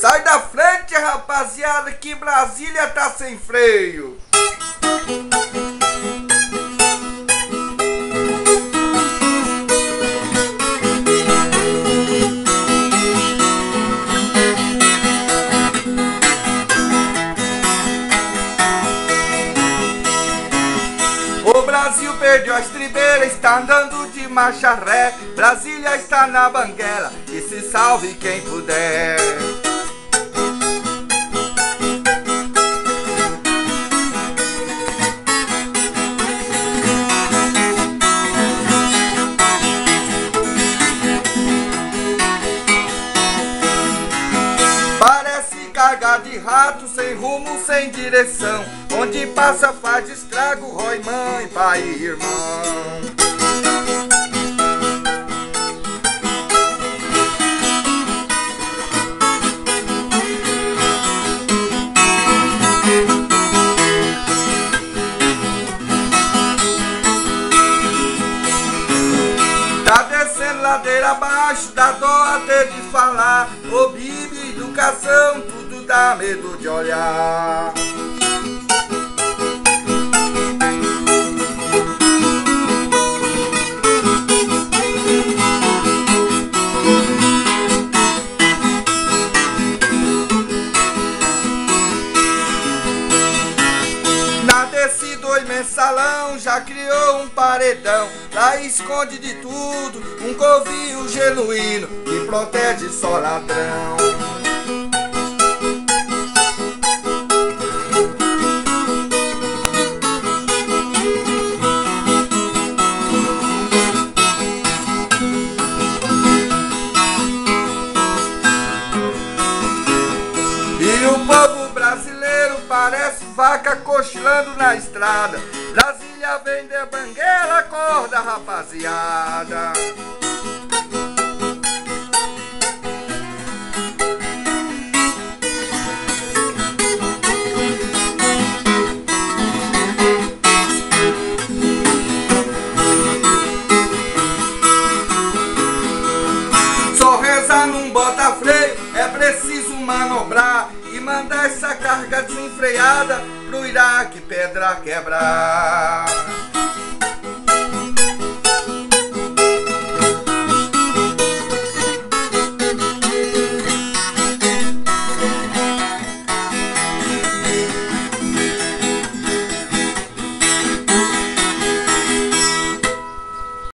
Sai da frente, rapaziada, que Brasília tá sem freio. O Brasil perdeu as tribeiras, está andando de marcha ré. Brasília está na banguela, e se salve quem puder. Cargado de rato, sem rumo, sem direção. Onde passa faz estrago, rói mãe, pai e irmão. Tá descendo ladeira abaixo, dá dó até de falar. Ô PIB, educação, tudo dá medo de olhar. Na descida o mensalão já criou um paredão. Lá esconde de tudo um covil genuíno que protege só ladrão. Parece vaca cochilando na estrada. Brasília vem de banguela, acorda, rapaziada. Só rezar num bota freio, é preciso manobrar. Mandar essa carga desenfreada pro Iraque pedra quebrar.